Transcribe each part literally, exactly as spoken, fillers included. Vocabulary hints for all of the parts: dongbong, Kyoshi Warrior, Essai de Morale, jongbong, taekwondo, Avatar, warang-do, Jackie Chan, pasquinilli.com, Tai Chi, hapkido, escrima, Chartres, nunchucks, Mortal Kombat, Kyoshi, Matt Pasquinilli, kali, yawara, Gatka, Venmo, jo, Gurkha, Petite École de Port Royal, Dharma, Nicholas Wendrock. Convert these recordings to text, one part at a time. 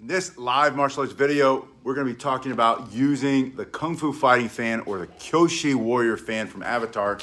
In this live martial arts video, we're gonna be talking about using the Kung Fu Fighting Fan or the Kyoshi Warrior Fan from Avatar.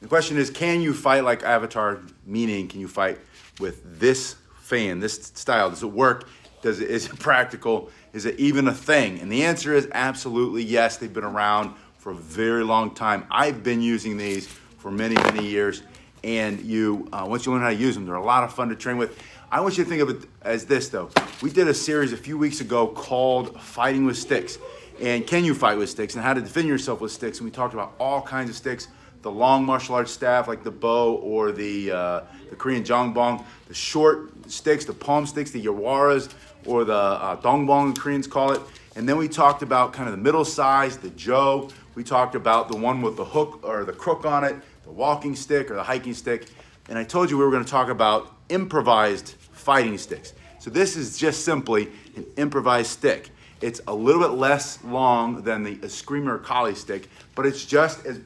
The question is, can you fight like Avatar? Meaning, can you fight with this fan, this style? Does it work? Does it, is it practical? Is it even a thing? And the answer is absolutely yes. They've been around for a very long time. I've been using these for many, many years. And you, uh, once you learn how to use them, they're a lot of fun to train with. I want you to think of it as this though. We did a series a few weeks ago called Fighting with Sticks. And can you fight with sticks and how to defend yourself with sticks? And we talked about all kinds of sticks, the long martial arts staff like the bo or the, uh, the Korean jongbong, the short sticks, the palm sticks, the yawaras, or the uh, dongbong, the Koreans call it. And then we talked about kind of the middle size, the jo. We talked about the one with the hook or the crook on it, the walking stick or the hiking stick. And I told you we were gonna talk about improvised fighting sticks. So this is just simply an improvised stick. It's a little bit less long than the escrima or kali stick, but it's just as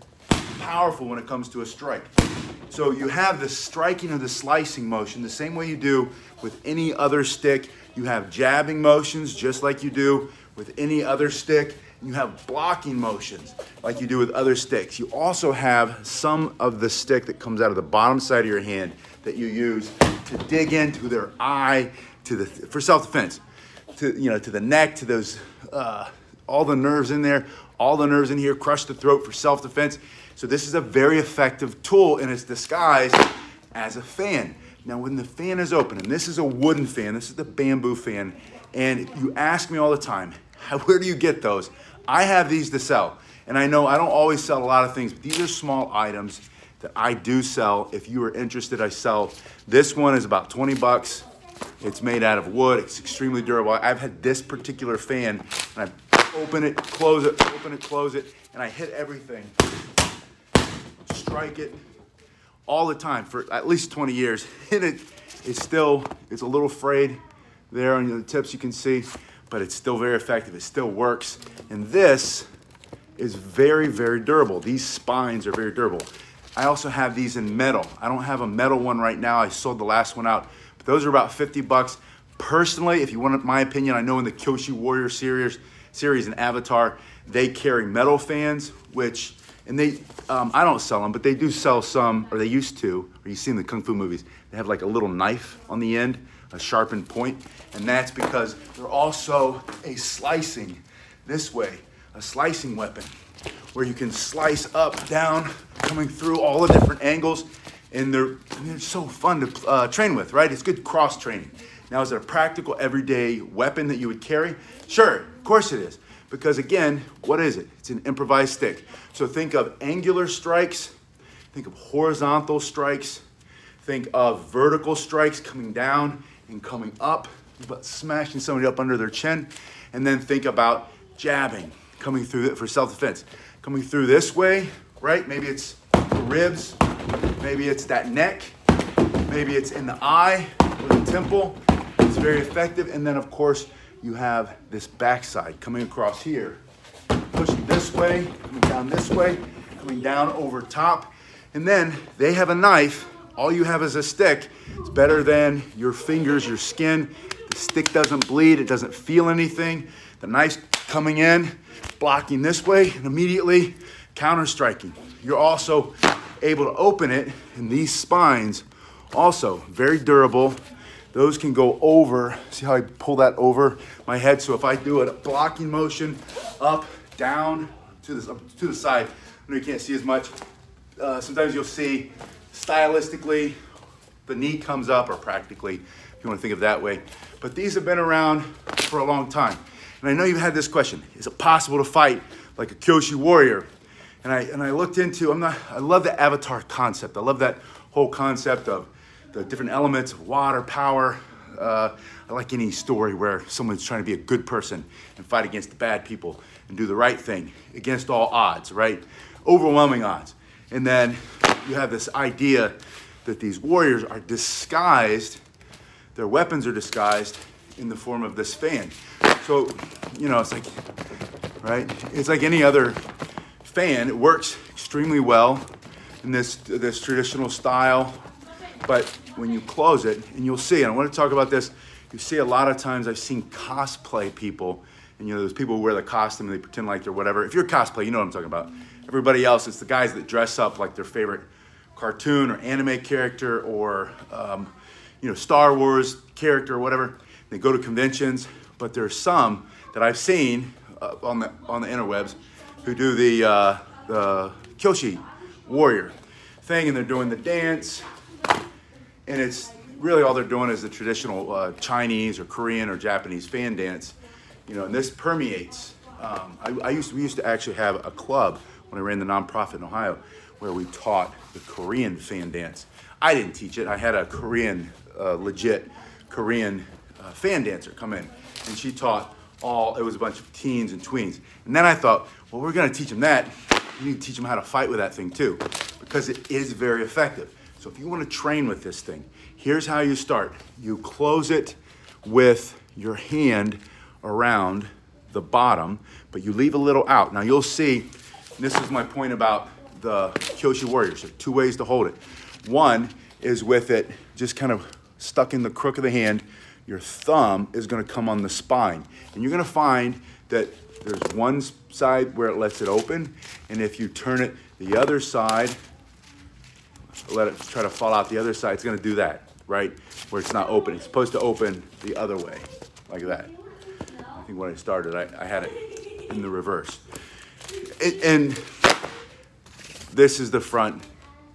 powerful when it comes to a strike. So you have the striking or the slicing motion the same way you do with any other stick. You have jabbing motions just like you do with any other stick. You have blocking motions like you do with other sticks. You also have some of the stick that comes out of the bottom side of your hand that you use to dig into their eye, to the for self-defense, to you know, to the neck, to those uh, all the nerves in there, all the nerves in here, crush the throat for self-defense. So this is a very effective tool, and it's disguised as a fan. Now, when the fan is open, and this is a wooden fan, this is the bamboo fan, and you ask me all the time, how, where do you get those? I have these to sell. And I know I don't always sell a lot of things, but these are small items that I do sell. If you are interested, I sell. This one is about twenty bucks. It's made out of wood. It's extremely durable. I've had this particular fan, and I open it, close it, open it, close it, and I hit everything. Strike it all the time for at least twenty years. Hit it. It's still, it's a little frayed there on the tips you can see, but it's still very effective. It still works. And this is very, very durable. These spines are very durable. I also have these in metal. I don't have a metal one right now. I sold the last one out, but those are about fifty bucks. Personally, if you want my opinion, I know in the Kyoshi Warrior series, series in Avatar, they carry metal fans, which, and they, um, I don't sell them, but they do sell some, or they used to, or you see in the Kung Fu movies, they have like a little knife on the end, a sharpened point, and that's because they're also a slicing, this way, a slicing weapon, where you can slice up, down, coming through all the different angles, and they're, they're so fun to uh, train with, right? It's good cross-training. Now, is it a practical, everyday weapon that you would carry? Sure, of course it is, because again, what is it? It's an improvised stick. So think of angular strikes, think of horizontal strikes, think of vertical strikes coming down and coming up, but smashing somebody up under their chin, and then think about jabbing, coming through for self-defense. Coming through this way, right? Maybe it's the ribs, maybe it's that neck, maybe it's in the eye or the temple. It's very effective. And then of course, you have this backside coming across here, pushing this way, coming down this way, coming down over top. And then they have a knife. All you have is a stick. It's better than your fingers, your skin. The stick doesn't bleed. It doesn't feel anything. The knife's coming in, blocking this way, and immediately counter-striking. You're also able to open it, and these spines also very durable. Those can go over. See how I pull that over my head? So if I do a blocking motion, up, down, to the, to the side, I know you can't see as much. Uh, sometimes you'll see stylistically, the knee comes up, or practically, if you want to think of it that way. But these have been around for a long time. And I know you've had this question, is it possible to fight like a Kyoshi Warrior? And I, and I looked into, I'm not, I love the Avatar concept. I love that whole concept of the different elements of water, power. Uh, I like any story where someone's trying to be a good person and fight against the bad people and do the right thing against all odds, right? Overwhelming odds. And then you have this idea that these warriors are disguised, their weapons are disguised in the form of this fan. So, you know, it's like, right? It's like any other fan. It works extremely well in this, this traditional style, but when you close it, and you'll see, and I want to talk about this You see a lot of times I've seen cosplay people, and you know, those people who wear the costume and they pretend like they're whatever. If you're cosplay, you know what I'm talking about. Everybody else, it's the guys that dress up like their favorite cartoon or anime character or um, you know, Star Wars character or whatever. They go to conventions, but there's some that I've seen uh, on the on the interwebs who do the, uh, the Kyoshi Warrior thing, and they're doing the dance, and it's really all they're doing is the traditional uh, Chinese or Korean or Japanese fan dance, you know. And this permeates. Um, I, I used to, we used to actually have a club when I ran the nonprofit in Ohio, where we taught the Korean fan dance. I didn't teach it. I had a Korean, uh, legit Korean uh, fan dancer come in, and she taught all, it was a bunch of teens and tweens. And then I thought, well, we're gonna teach them that. You need to teach them how to fight with that thing too, because it is very effective. So if you wanna train with this thing, here's how you start. You close it with your hand around the bottom, but you leave a little out. Now you'll see, this is my point about the Kyoshi Warrior. So two ways to hold it. One is with it just kind of stuck in the crook of the hand. Your thumb is gonna come on the spine. And you're gonna find that there's one side where it lets it open. And if you turn it the other side, let it try to fall out the other side, it's gonna do that, right? Where it's not open. It's supposed to open the other way, like that. I think when I started, I, I had it in the reverse. It, and this is the front,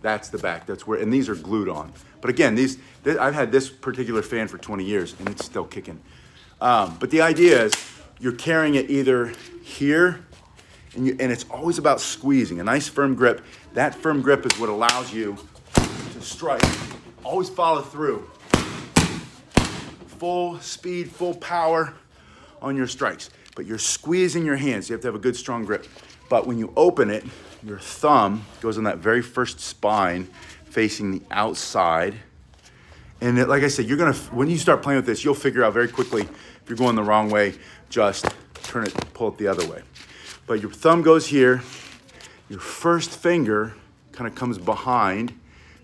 that's the back, that's where, and these are glued on. But again, these, this, I've had this particular fan for twenty years and it's still kicking. Um, but the idea is you're carrying it either here, and, you, and it's always about squeezing, a nice firm grip. That firm grip is what allows you to strike. Always follow through. Full speed, full power on your strikes. But you're squeezing your hands. You have to have a good strong grip. But when you open it, your thumb goes on that very first spine facing the outside. And it, like I said, you're gonna, when you start playing with this, you'll figure out very quickly if you're going the wrong way, just turn it, pull it the other way. But your thumb goes here. Your first finger kind of comes behind,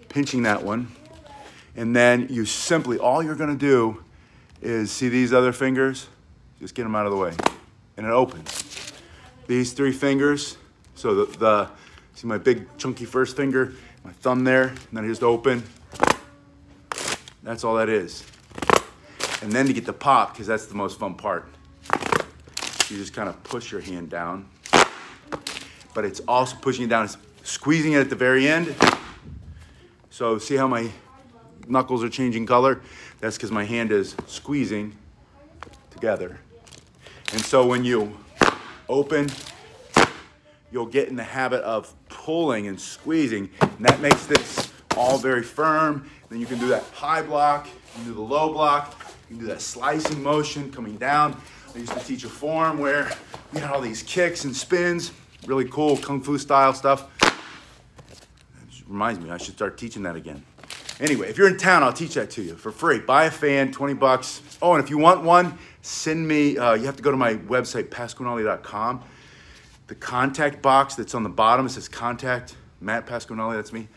pinching that one. And then you simply, all you're gonna do is see these other fingers, just get them out of the way. And it opens. These three fingers, so the, the, see my big chunky first finger, my thumb there, and then I just open. That's all that is. And then to get the pop, because that's the most fun part, you just kind of push your hand down. But it's also pushing it down, it's squeezing it at the very end. So see how my knuckles are changing color? That's because my hand is squeezing together. And so when you open, you'll get in the habit of pulling and squeezing, and that makes this all very firm. Then you can do that high block, you can do the low block, you can do that slicing motion coming down. I used to teach a form where we had all these kicks and spins, really cool kung fu style stuff. It reminds me, I should start teaching that again. Anyway, if you're in town, I'll teach that to you for free. Buy a fan, twenty bucks. Oh, and if you want one, send me, uh, you have to go to my website, pasquinilli dot com. The contact box that's on the bottom, it says contact, Matt Pasquinilli, that's me.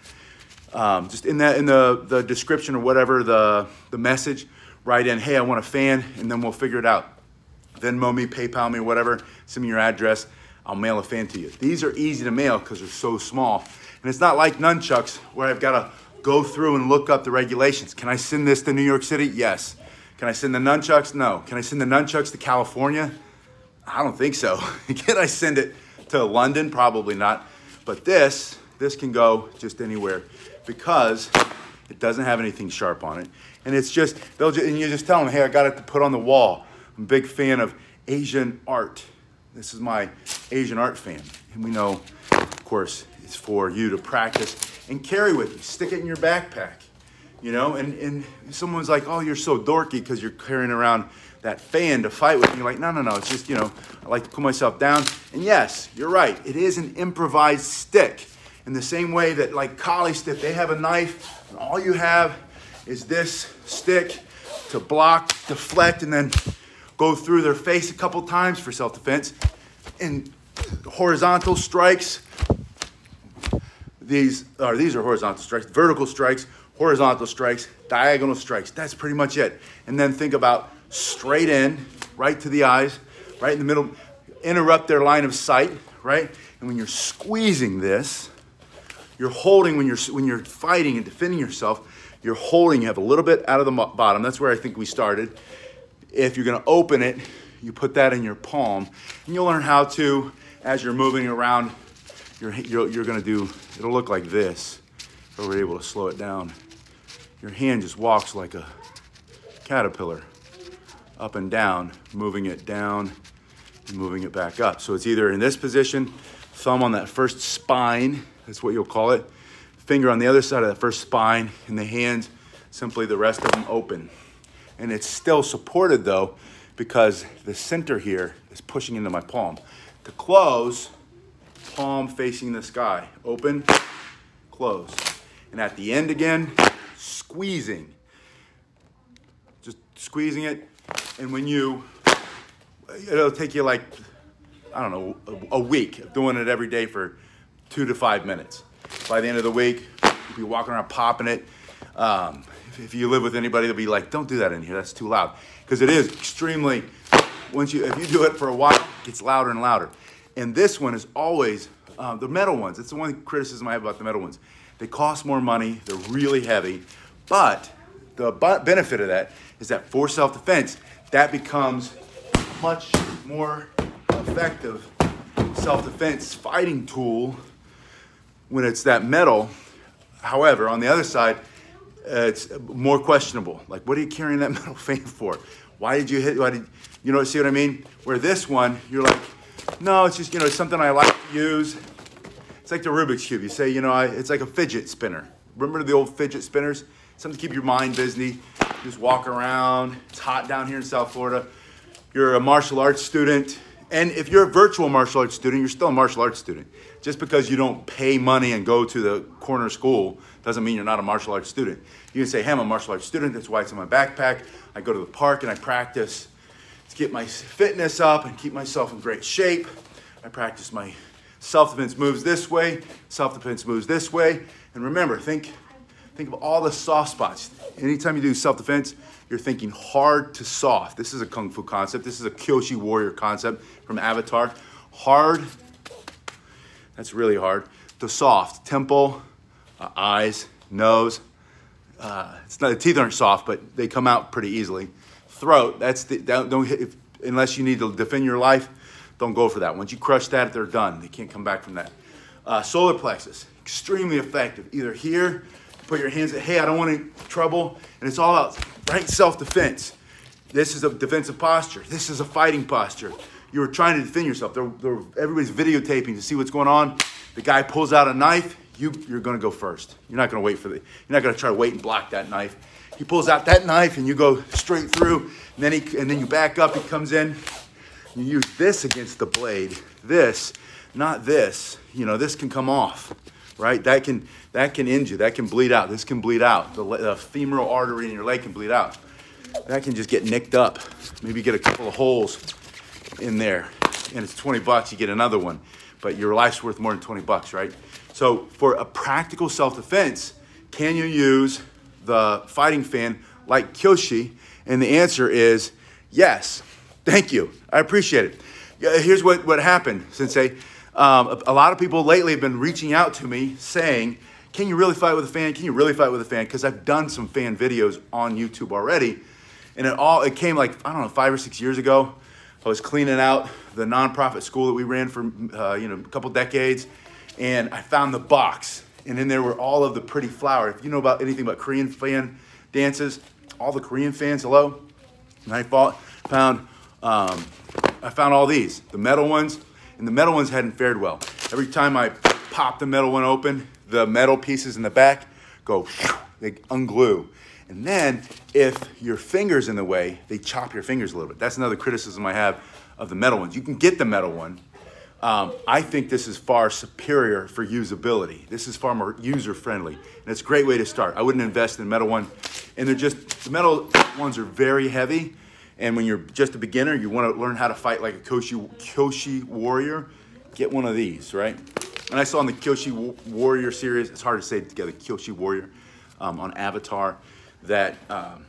Um, just in, that, in the, the description or whatever, the, the message, write in, hey, I want a fan, and then we'll figure it out. Venmo me, PayPal me, whatever, send me your address, I'll mail a fan to you. These are easy to mail because they're so small. And it's not like nunchucks where I've got to go through and look up the regulations. Can I send this to New York City? Yes. Can I send the nunchucks? No. Can I send the nunchucks to California? I don't think so. Can I send it to London? Probably not. But this, this can go just anywhere because it doesn't have anything sharp on it. And it's just, they'll just, and you just tell them, hey, I got it to put on the wall. I'm a big fan of Asian art. This is my Asian art fan. And we know, of course, it's for you to practice and carry with you. Stick it in your backpack, you know? And, and someone's like, oh, you're so dorky because you're carrying around that fan to fight with. And you're like, no, no, no, it's just, you know, I like to cool myself down. And yes, you're right, it is an improvised stick. In the same way that like kali stick, they have a knife, and all you have is this stick to block, deflect, and then go through their face a couple times for self-defense. And horizontal strikes, These are, these are horizontal strikes, vertical strikes, horizontal strikes, diagonal strikes. That's pretty much it. And then think about straight in, right to the eyes, right in the middle, interrupt their line of sight, right? And when you're squeezing this, you're holding, when you're, when you're fighting and defending yourself, you're holding, you have a little bit out of the bottom. That's where I think we started. If you're gonna open it, you put that in your palm, and you'll learn how to, as you're moving around, you're, you're, you're gonna do, it'll look like this, but we're able to slow it down. Your hand just walks like a caterpillar, up and down, moving it down, and moving it back up. So it's either in this position, thumb on that first spine, that's what you'll call it, finger on the other side of that first spine, and the hands, simply the rest of them open. And it's still supported though, because the center here is pushing into my palm. To close, palm facing the sky. Open, close. And at the end again, squeezing. Just squeezing it. And when you, it'll take you like, I don't know, a, a week of doing it every day for two to five minutes. By the end of the week, you'll be walking around popping it. Um, if you live with anybody, they'll be like, don't do that in here, that's too loud. Because it is extremely, once you, if you do it for a while, it gets louder and louder. And this one is always, uh, the metal ones, it's the one criticism I have about the metal ones. They cost more money, they're really heavy, but the benefit of that is that for self-defense, that becomes much more effective self-defense fighting tool when it's that metal. However, on the other side, Uh, it's more questionable. Like, what are you carrying that metal fan for? Why did you hit, why did, you know, see what I mean? Where this one, you're like, no, it's just, you know, it's something I like to use. It's like the Rubik's Cube. You say, you know, I, it's like a fidget spinner. Remember the old fidget spinners? Something to keep your mind busy. Just walk around. It's hot down here in South Florida. You're a martial arts student. And if you're a virtual martial arts student, you're still a martial arts student. Just because you don't pay money and go to the corner school doesn't mean you're not a martial arts student. You can say, hey, I'm a martial arts student. That's why it's in my backpack. I go to the park and I practice to get my fitness up and keep myself in great shape. I practice my self-defense moves this way, self-defense moves this way. And remember, think, think of all the soft spots. Anytime you do self-defense, you're thinking hard to soft. This is a Kung Fu concept. This is a Kyoshi Warrior concept from Avatar. Hard, that's really hard, to soft. Temple, uh, eyes, nose. Uh, it's not, the teeth aren't soft, but they come out pretty easily. Throat, that's the, don't, don't hit, if, unless you need to defend your life, don't go for that. Once you crush that, they're done. They can't come back from that. Uh, solar plexus, extremely effective. Either here, put your hands at, hey, I don't want any trouble, and it's all out. Right, self-defense. This is a defensive posture. This is a fighting posture. You're trying to defend yourself. They're, they're, everybody's videotaping to see what's going on. The guy pulls out a knife. You, you're going to go first. You're not going to wait for the. You're not going to try to wait and block that knife. He pulls out that knife, and you go straight through. And then he, and then you back up. He comes in. You use this against the blade. This, not this. You know, this can come off. Right? That can, that can injure. That can bleed out. This can bleed out. The, the femoral artery in your leg can bleed out. That can just get nicked up. Maybe get a couple of holes in there. And it's twenty bucks. You get another one. But your life's worth more than twenty bucks, right? So for a practical self-defense, can you use the fighting fan like Kyoshi? And the answer is yes. Thank you. I appreciate it. Here's what, what happened, Sensei. Um, a, a lot of people lately have been reaching out to me saying, can you really fight with a fan? Can you really fight with a fan? Because I've done some fan videos on YouTube already. And it all, it came like, I don't know, five or six years ago. I was cleaning out the nonprofit school that we ran for, uh, you know, a couple decades. And I found the box. And in there were all of the pretty flower. If you know about anything about Korean fan dances, all the Korean fans, hello. And I fought, found, um, I found all these, the metal ones. And the metal ones hadn't fared well. Every time I pop the metal one open, the metal pieces in the back go, they unglue. And then if your finger's in the way, they chop your fingers a little bit. That's another criticism I have of the metal ones. You can get the metal one. Um, I think this is far superior for usability. This is far more user-friendly. And it's a great way to start. I wouldn't invest in the metal one. And they're just, the metal ones are very heavy. And when you're just a beginner, you want to learn how to fight like a Kyoshi, Kyoshi Warrior, get one of these, right? And I saw in the Kyoshi Warrior series, it's hard to say together, Kyoshi Warrior um, on Avatar. that um,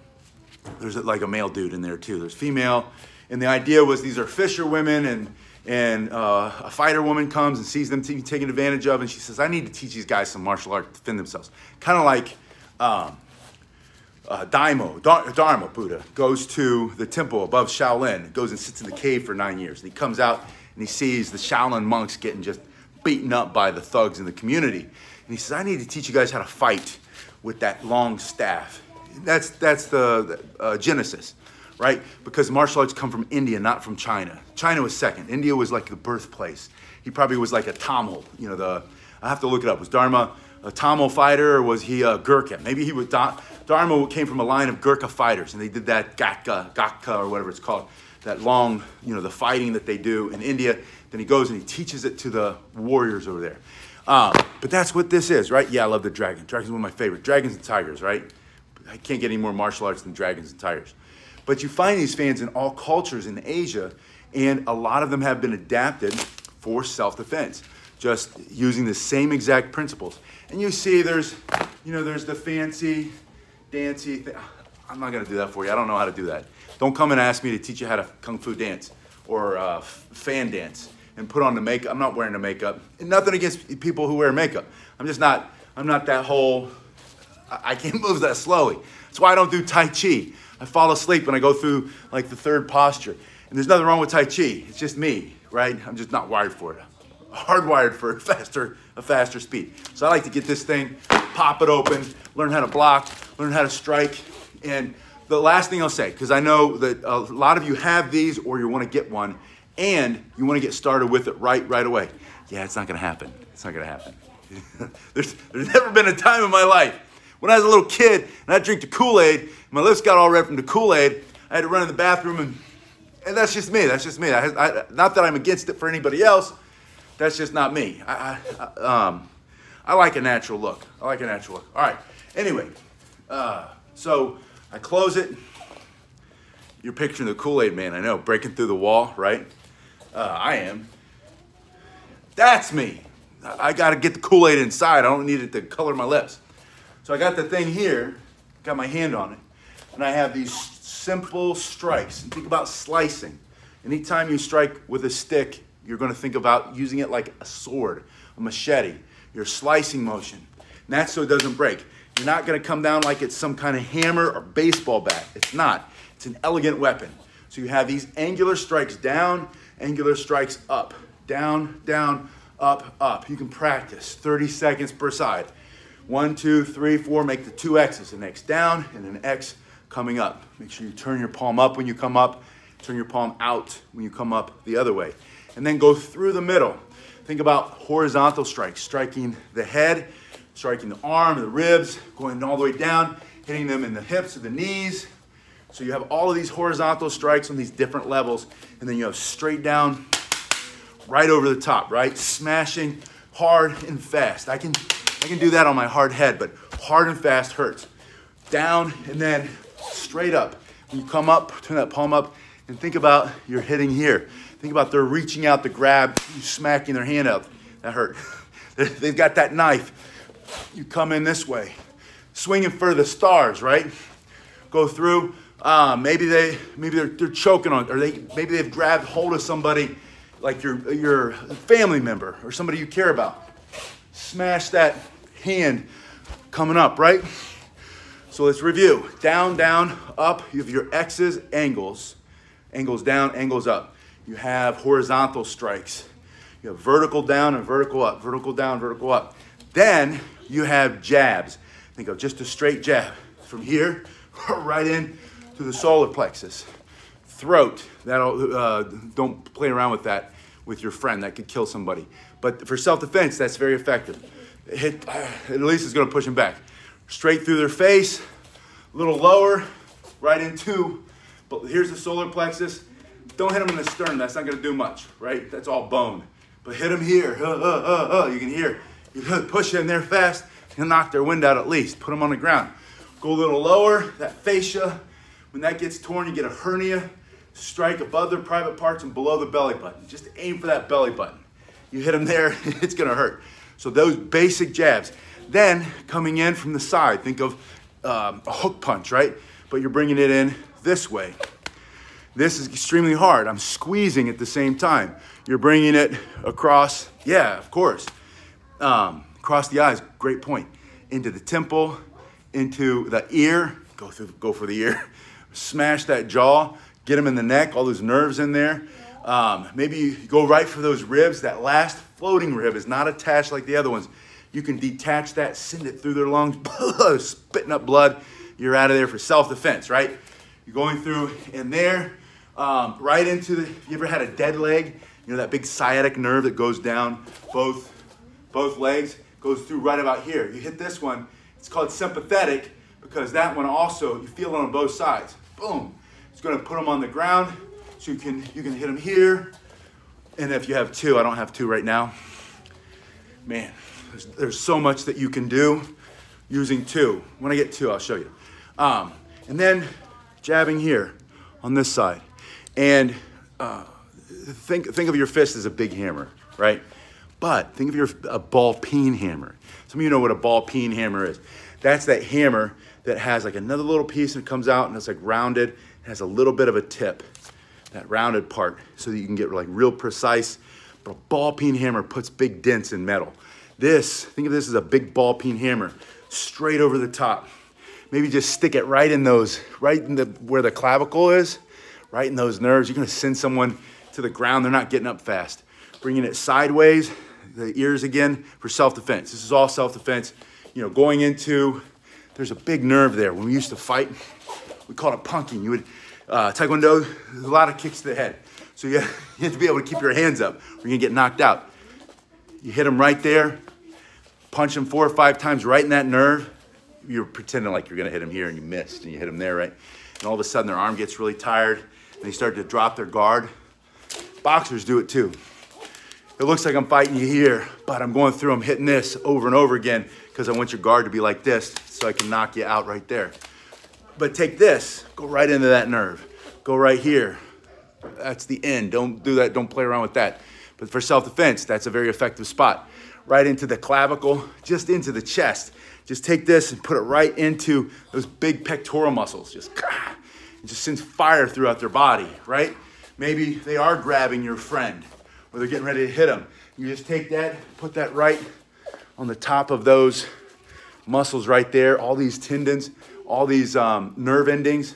there's like a male dude in there too. There's female. And the idea was these are fisher women, and and uh, a fighter woman comes and sees them t taken advantage of, and she says, I need to teach these guys some martial art to defend themselves. Kind of like um, uh, Daimo, Dar Dharma Buddha, goes to the temple above Shaolin, goes and sits in the cave for nine years. And he comes out and he sees the Shaolin monks getting just beaten up by the thugs in the community. And he says, I need to teach you guys how to fight with that long staff. That's, that's the, the uh, genesis. Right? Because martial arts come from India, not from China. China was second. India was like the birthplace. He probably was like a Tamil, you know, the, I have to look it up. Was Dharma a Tamil fighter, or was he a Gurkha? Maybe he was, Dharma came from a line of Gurkha fighters, and they did that Gatka, Gatka, or whatever it's called, that long, you know, the fighting that they do in India. Then he goes and he teaches it to the warriors over there. Um, but that's what this is, right? Yeah, I love the dragon. Dragon's one of my favorite. Dragons and tigers, right? I can't get any more martial arts than dragons and tigers. But you find these fans in all cultures in Asia, and a lot of them have been adapted for self-defense, just using the same exact principles. And you see there's, you know, there's the fancy, dancy thing. I'm not gonna do that for you. I don't know how to do that. Don't come and ask me to teach you how to kung fu dance or uh, fan dance and put on the makeup. I'm not wearing the makeup. And nothing against people who wear makeup. I'm just not, I'm not that whole, I can't move that slowly. That's why I don't do Tai Chi. I fall asleep when I go through like the third posture. And there's nothing wrong with Tai Chi. It's just me, right? I'm just not wired for it. I'm hardwired for a faster, a faster speed. So I like to get this thing, pop it open, learn how to block, learn how to strike. And the last thing I'll say, because I know that a lot of you have these or you want to get one and you want to get started with it right, right away. Yeah, it's not going to happen. It's not going to happen. there's, there's never been a time in my life when I was a little kid and I drank the Kool-Aid, my lips got all red from the Kool-Aid, I had to run in the bathroom, and, and that's just me, that's just me. I, I, not that I'm against it for anybody else, that's just not me. I, I, I, um, I like a natural look, I like a natural look. All right, anyway, uh, so I close it. You're picturing the Kool-Aid man, I know, breaking through the wall, right? Uh, I am. That's me. I, I gotta get the Kool-Aid inside, I don't need it to color my lips. So I got the thing here, got my hand on it, and I have these simple strikes. And think about slicing. Anytime you strike with a stick, you're gonna think about using it like a sword, a machete, your slicing motion. And that's so it doesn't break. You're not gonna come down like it's some kind of hammer or baseball bat. It's not, it's an elegant weapon. So you have these angular strikes down, angular strikes up, down, down, up, up. You can practice thirty seconds per side. One, two, three, four, make the two X's, an X down and an X coming up. Make sure you turn your palm up when you come up, turn your palm out when you come up the other way. And then go through the middle. Think about horizontal strikes, striking the head, striking the arm, the ribs, going all the way down, hitting them in the hips or the knees. So you have all of these horizontal strikes on these different levels, and then you have straight down, right over the top, right? Smashing hard and fast. I can I can do that on my hard head, but hard and fast hurts. Down and then straight up. When you come up, turn that palm up and think about you're hitting here. Think about they're reaching out to grab, you smacking their hand up. That hurt. They've got that knife. You come in this way. Swinging for the stars, right? Go through. Uh, maybe they, maybe they're, they're choking on, or they, maybe they've grabbed hold of somebody like your, your family member or somebody you care about. Smash that hand coming up, right? So let's review. Down, down, up. You have your X's, angles. Angles down, angles up. You have horizontal strikes. You have vertical down and vertical up. Vertical down, vertical up. Then you have jabs. Think of just a straight jab. From here, right in to the solar plexus. Throat. That'll, uh, don't play around with that with your friend. That could kill somebody. But for self-defense, that's very effective. Hit, at least it's gonna push them back. Straight through their face, a little lower, right into, but here's the solar plexus. Don't hit them in the sternum, that's not gonna do much, right? That's all bone. But hit them here, uh, uh, uh, uh. You can hear, you push in there fast, and knock their wind out at least, put them on the ground. Go a little lower, that fascia, when that gets torn, you get a hernia, strike above their private parts and below the belly button. Just aim for that belly button. You hit them there, it's gonna hurt. So those basic jabs. Then coming in from the side, think of um, a hook punch, right? But you're bringing it in this way. This is extremely hard. I'm squeezing at the same time. You're bringing it across, yeah, of course. Um, across the eyes, great point. Into the temple, into the ear, go through, go for the ear. Smash that jaw, get them in the neck, all those nerves in there. Um, maybe you go right for those ribs. That last floating rib is not attached like the other ones. You can detach that, send it through their lungs, spitting up blood. You're out of there for self-defense, right? You're going through in there, um, right into the, you ever had a dead leg? You know, that big sciatic nerve that goes down both, both legs, goes through right about here. You hit this one, it's called sympathetic because that one also, you feel it on both sides. Boom, it's gonna put them on the ground. So you can, you can hit them here. And if you have two, I don't have two right now. Man, there's, there's so much that you can do using two. When I get two, I'll show you. Um, and then jabbing here on this side. And uh, think, think of your fist as a big hammer, right? But think of your a ball peen hammer. Some of you know what a ball peen hammer is. That's that hammer that has like another little piece and it comes out and it's like rounded. It has a little bit of a tip. That rounded part so that you can get like real precise, but a ball peen hammer puts big dents in metal. This, think of this as a big ball peen hammer, straight over the top. Maybe just stick it right in those, right in the, where the clavicle is, right in those nerves. You're gonna send someone to the ground, they're not getting up fast. Bringing it sideways, the ears again, for self-defense. This is all self-defense. You know, going into, there's a big nerve there. When we used to fight, we called it punking. You would, Uh, taekwondo, there's a lot of kicks to the head. So you have, you have to be able to keep your hands up or you're gonna get knocked out. You hit them right there, punch them four or five times right in that nerve. You're pretending like you're gonna hit them here and you missed and you hit them there, right? And all of a sudden their arm gets really tired and they start to drop their guard. Boxers do it too. It looks like I'm fighting you here, but I'm going through them hitting this over and over again because I want your guard to be like this so I can knock you out right there. But take this, go right into that nerve. Go right here. That's the end. Don't do that. Don't play around with that. But for self-defense, that's a very effective spot. Right into the clavicle, just into the chest. Just take this and put it right into those big pectoral muscles. Just, it just sends fire throughout their body, right? Maybe they are grabbing your friend or they're getting ready to hit them. You just take that, put that right on the top of those muscles right there, all these tendons. All these um, nerve endings,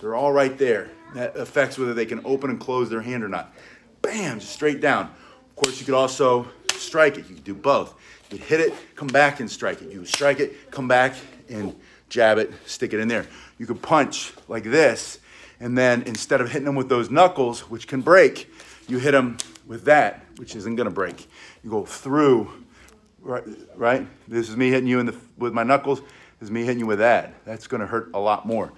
they're all right there. That affects whether they can open and close their hand or not. Bam, just straight down. Of course, you could also strike it. You could do both. You could hit it, come back and strike it. You could strike it, come back and jab it, stick it in there. You could punch like this, and then instead of hitting them with those knuckles, which can break, you hit them with that, which isn't gonna break. You go through, right? right? This is me hitting you in the, with my knuckles. Is me hitting you with that. That's gonna hurt a lot more.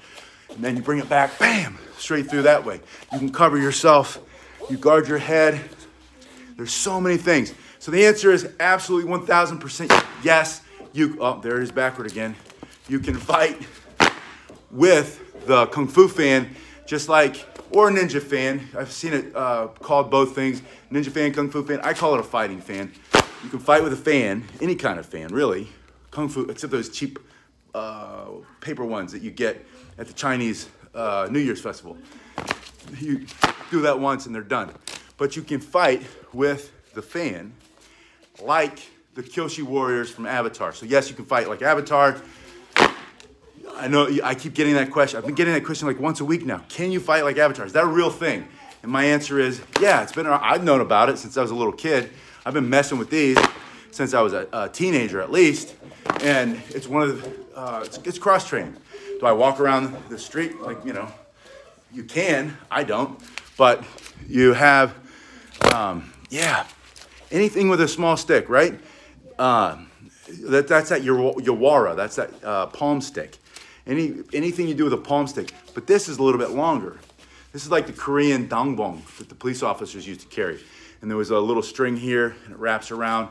And then you bring it back, bam, straight through that way. You can cover yourself, you guard your head. There's so many things. So the answer is absolutely one thousand percent yes. You, oh, there it is backward again. You can fight with the Kung Fu fan, just like, or ninja fan. I've seen it uh, called both things, ninja fan, Kung Fu fan. I call it a fighting fan. You can fight with a fan, any kind of fan, really. Kung Fu, except those cheap, Uh, paper ones that you get at the Chinese uh, New Year's festival. You do that once and they're done. But you can fight with the fan like the Kyoshi Warriors from Avatar. So yes, you can fight like Avatar. I know I keep getting that question. I've been getting that question like once a week now. Can you fight like Avatar? Is that a real thing? And my answer is, yeah, it's been, I've known about it since I was a little kid. I've been messing with these since I was a, a teenager at least. And it's one of the, uh, it's, it's cross-training. Do I walk around the street? Like, you know, you can, I don't. But you have, um, yeah, anything with a small stick, right? Uh, that, that's that yawara, that's that uh, palm stick. Any, anything you do with a palm stick. But this is a little bit longer. This is like the Korean dongbong that the police officers used to carry. And there was a little string here and it wraps around.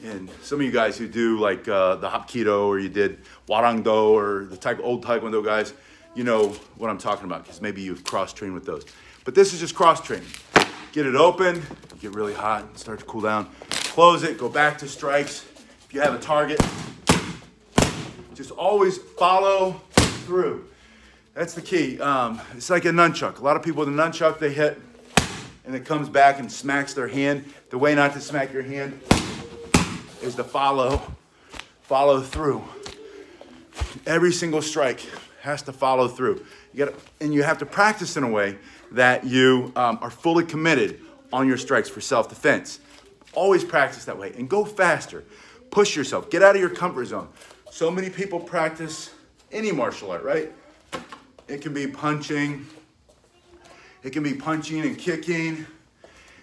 And some of you guys who do like uh, the hapkido or you did warang-do or the type, old taekwondo guys, you know what I'm talking about because maybe you've cross-trained with those. But this is just cross-training. Get it open, get really hot, and start to cool down. Close it, go back to strikes. If you have a target, just always follow through. That's the key. Um, it's like a nunchuck. A lot of people with a nunchuck, they hit and it comes back and smacks their hand. The way not to smack your hand is to follow, follow through. Every single strike has to follow through. You gotta, and you have to practice in a way that you um, are fully committed on your strikes for self-defense. Always practice that way and go faster. Push yourself. Get out of your comfort zone. So many people practice any martial art, right? It can be punching. It can be punching and kicking.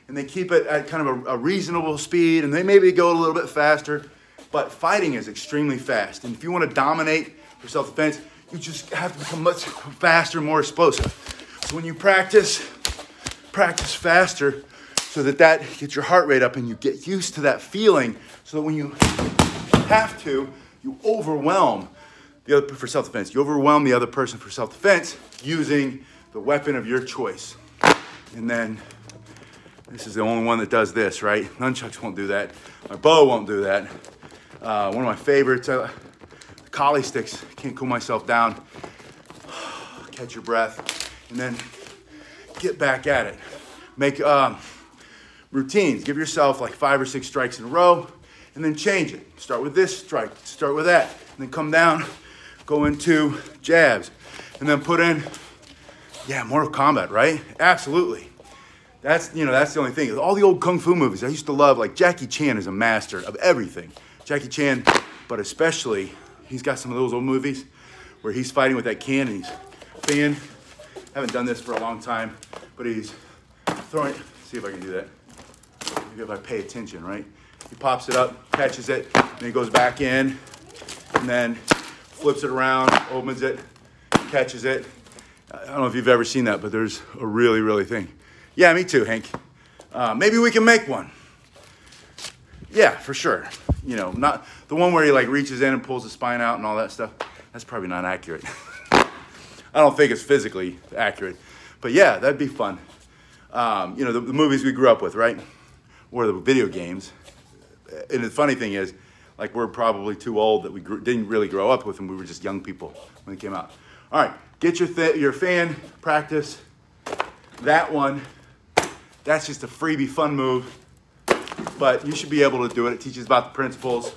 And they keep it at kind of a, a reasonable speed, and they maybe go a little bit faster. But fighting is extremely fast. And if you want to dominate for self-defense, you just have to become much faster and more explosive. So when you practice, practice faster so that that gets your heart rate up and you get used to that feeling so that when you have to, you overwhelm the other for self-defense. You overwhelm the other person for self-defense using the weapon of your choice. And then this is the only one that does this, right? Nunchucks won't do that. My bo won't do that. Uh, one of my favorites, uh, the kali sticks. Can't cool myself down. Catch your breath and then get back at it. Make um, routines. Give yourself like five or six strikes in a row and then change it. Start with this strike, start with that, and then come down, go into jabs, and then put in, yeah, Mortal Kombat, right? Absolutely. That's, you know, that's the only thing. All the old Kung Fu movies I used to love, like Jackie Chan is a master of everything. Jackie Chan, but especially, he's got some of those old movies where he's fighting with that can and he's fan. I haven't done this for a long time, but he's throwing, see if I can do that. Maybe if I pay attention, right? He pops it up, catches it, and he goes back in, and then flips it around, opens it, catches it. I don't know if you've ever seen that, but there's a really, really thing. Yeah, me too, Hank. Uh, maybe we can make one. Yeah, for sure. You know, not the one where he like reaches in and pulls the spine out and all that stuff. That's probably not accurate. I don't think it's physically accurate, but yeah, that'd be fun. Um, you know, the, the movies we grew up with, right? Or the video games. And the funny thing is, like, we're probably too old that we grew, didn't really grow up with them. We were just young people when it came out. All right, get your, th your fan, practice that one. That's just a freebie fun move, but you should be able to do it. It teaches about the principles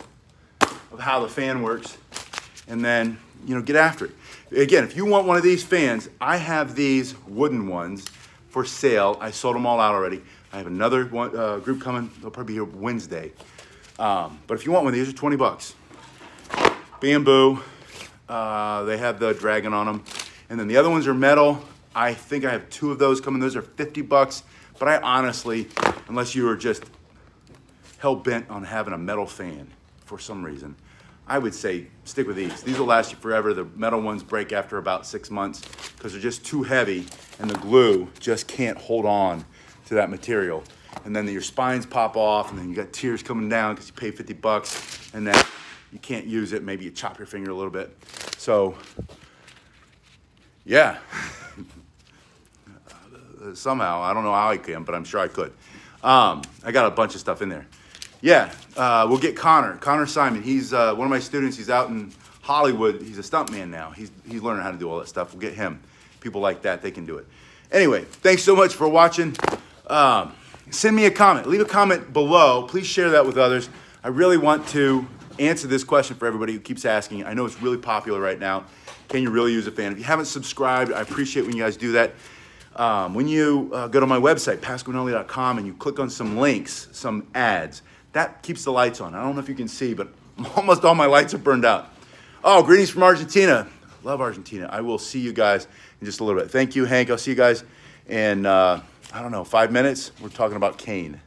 of how the fan works. And then, you know, get after it. Again, if you want one of these fans, I have these wooden ones for sale. I sold them all out already. I have another one, uh, group coming. They'll probably be here Wednesday. Um, but if you want one, these are twenty bucks. Bamboo. Uh, they have the dragon on them. And then the other ones are metal. I think I have two of those coming. Those are fifty bucks. But I honestly, unless you are just hell-bent on having a metal fan for some reason, I would say stick with these. These will last you forever. The metal ones break after about six months because they're just too heavy and the glue just can't hold on to that material. And then your spines pop off and then you got tears coming down because you pay fifty bucks and then you can't use it. Maybe you chop your finger a little bit. So yeah, somehow, I don't know how I can, but I'm sure I could. Um, I got a bunch of stuff in there. Yeah, uh, we'll get Connor, Connor Simon. He's uh, one of my students. He's out in Hollywood. He's a stuntman now. He's, he's learning how to do all that stuff. We'll get him. People like that, they can do it. Anyway, thanks so much for watching. Um, send me a comment. Leave a comment below. Please share that with others. I really want to answer this question for everybody who keeps asking. I know it's really popular right now. Can you really use a fan? If you haven't subscribed, I appreciate when you guys do that. Um, when you uh, go to my website, pasquinilli dot com, and you click on some links, some ads, that keeps the lights on. I don't know if you can see, but almost all my lights are burned out. Oh, greetings from Argentina. Love Argentina. I will see you guys in just a little bit. Thank you, Hank. I'll see you guys in, uh, I don't know, five minutes. We're talking about Kane.